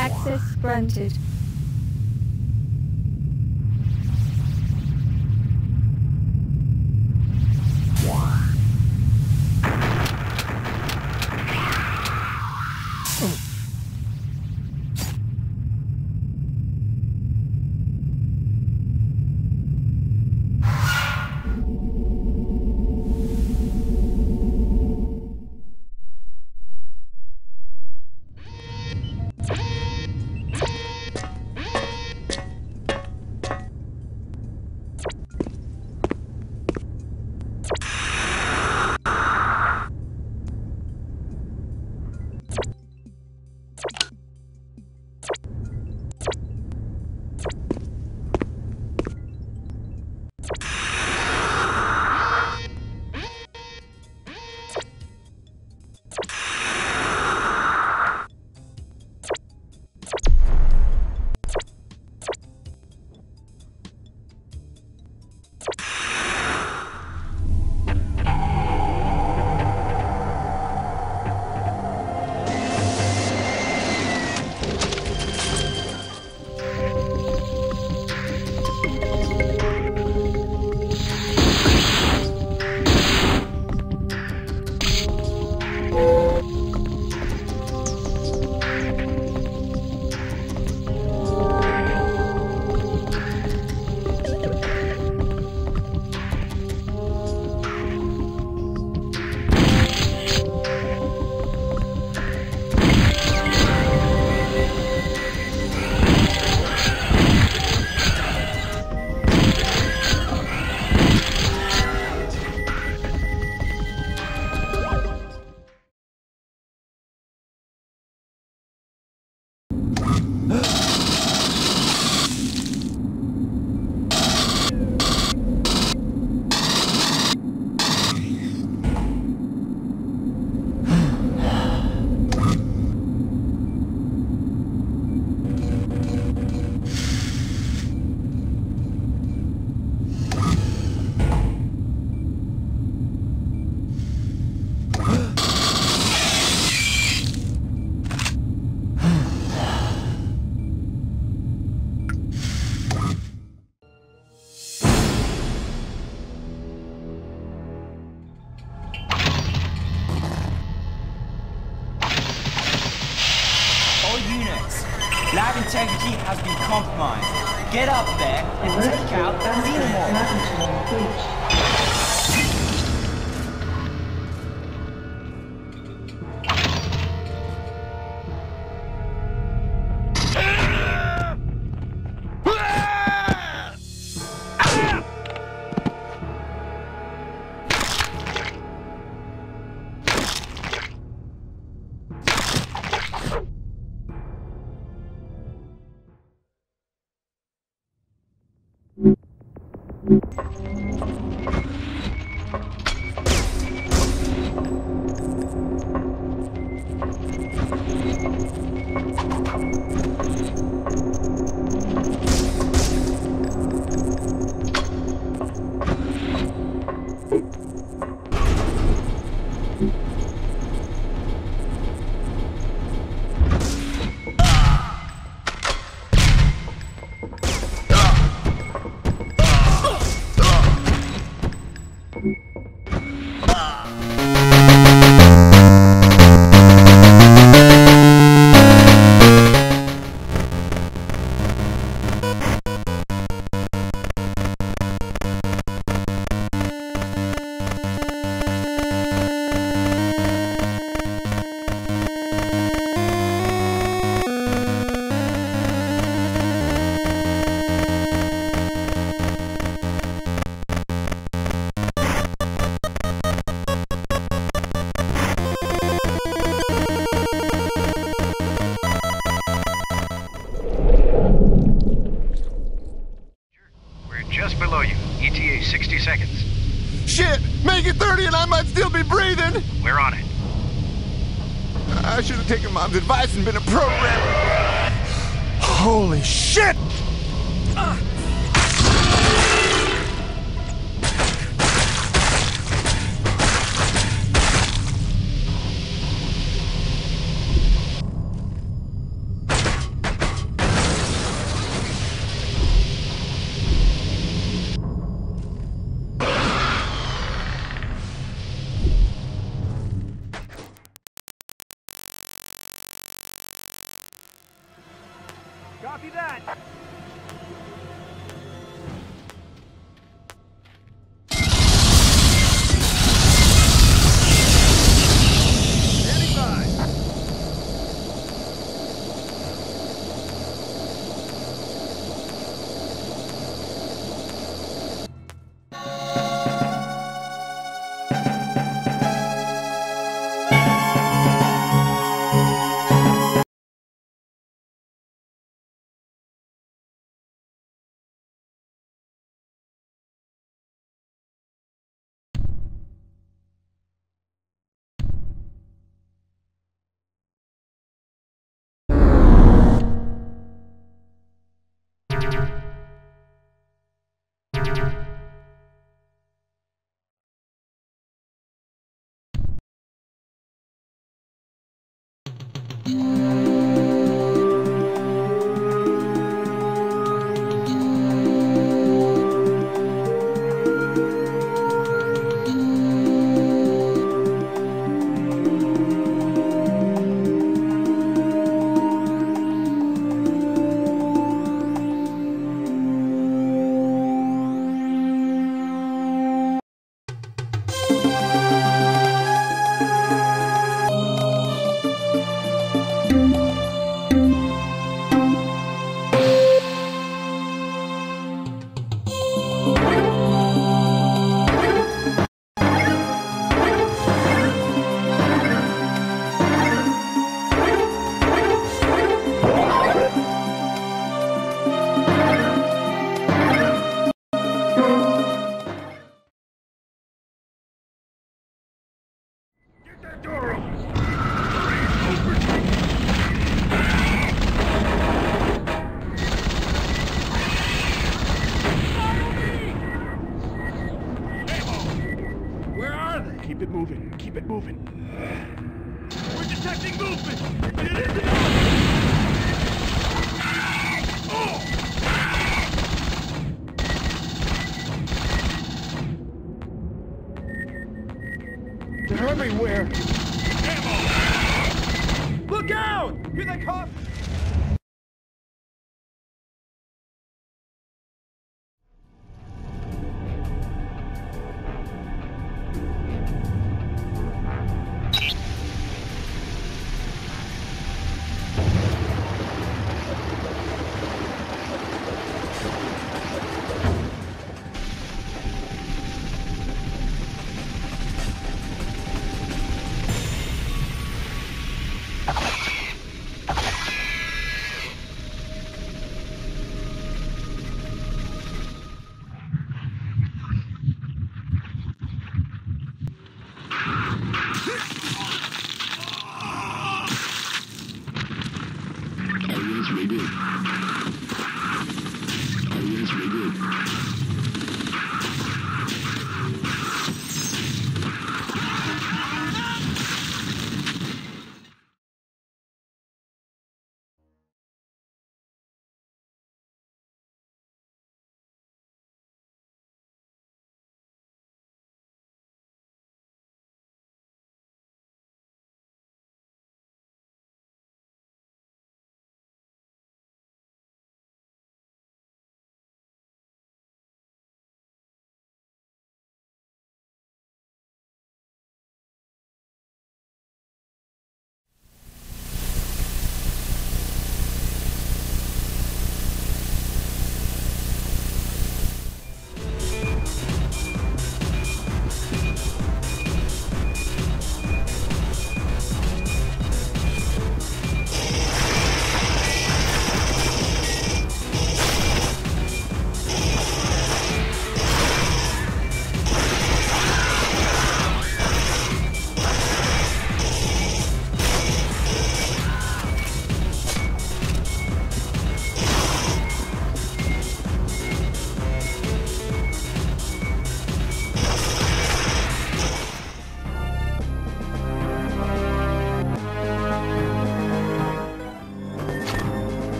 Access granted. Get up there and take out the xenomorph. seconds. Shit! Make it 30 and I might still be breathing! We're on it. I should have taken Mom's advice and been a programmer. Holy shit! Copy that! Standing by!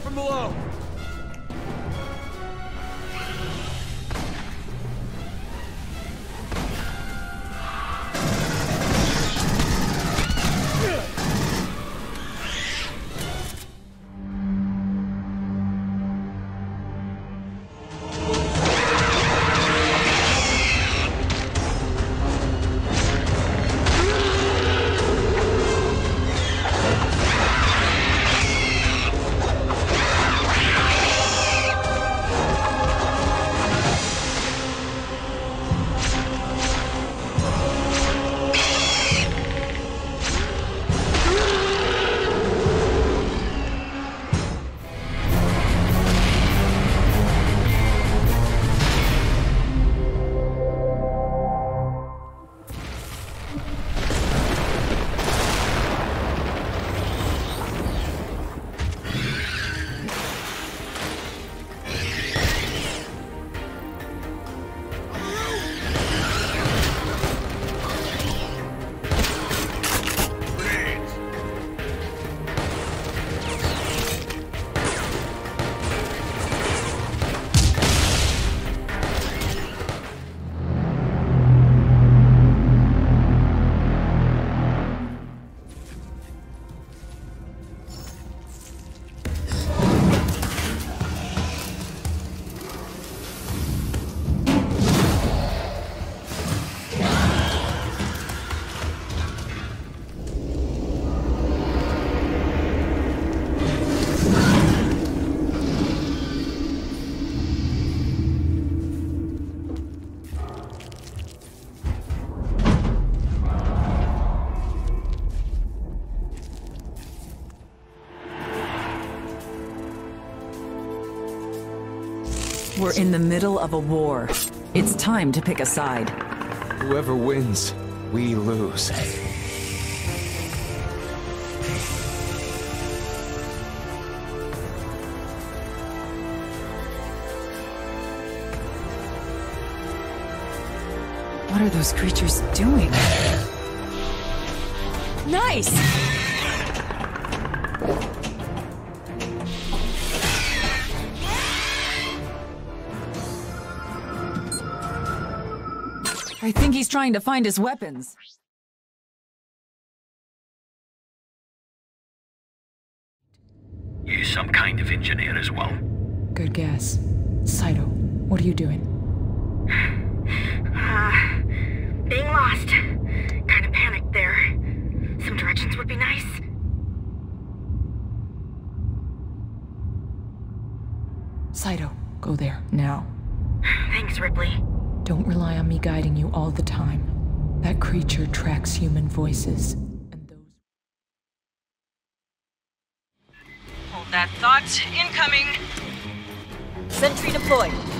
down from below. We're in the middle of a war. It's time to pick a side. Whoever wins, we lose. What are those creatures doing? Nice! I think he's trying to find his weapons. You some kind of engineer as well? Good guess. Saito, what are you doing? Being lost. Kind of panicked there. Some directions would be nice. Saito, go there, now. Thanks, Ripley. Don't rely on me guiding you all the time. That creature tracks human voices, and those... Hold that thought. Incoming! Sentry deployed.